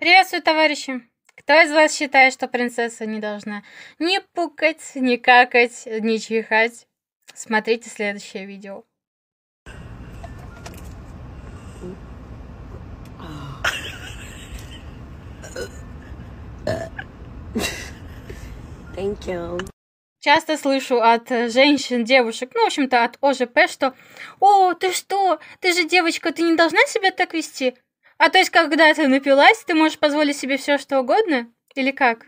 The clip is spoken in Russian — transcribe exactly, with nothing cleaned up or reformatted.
Приветствую, товарищи! Кто из вас считает, что принцесса не должна ни пукать, ни какать, ни чихать? Смотрите следующее видео. Thank you. Часто слышу от женщин, девушек, ну, в общем-то, от ОЖП, что «О, ты что? Ты же девочка, ты не должна себя так вести?» А то есть, когда ты напилась, ты можешь позволить себе все что угодно? Или как?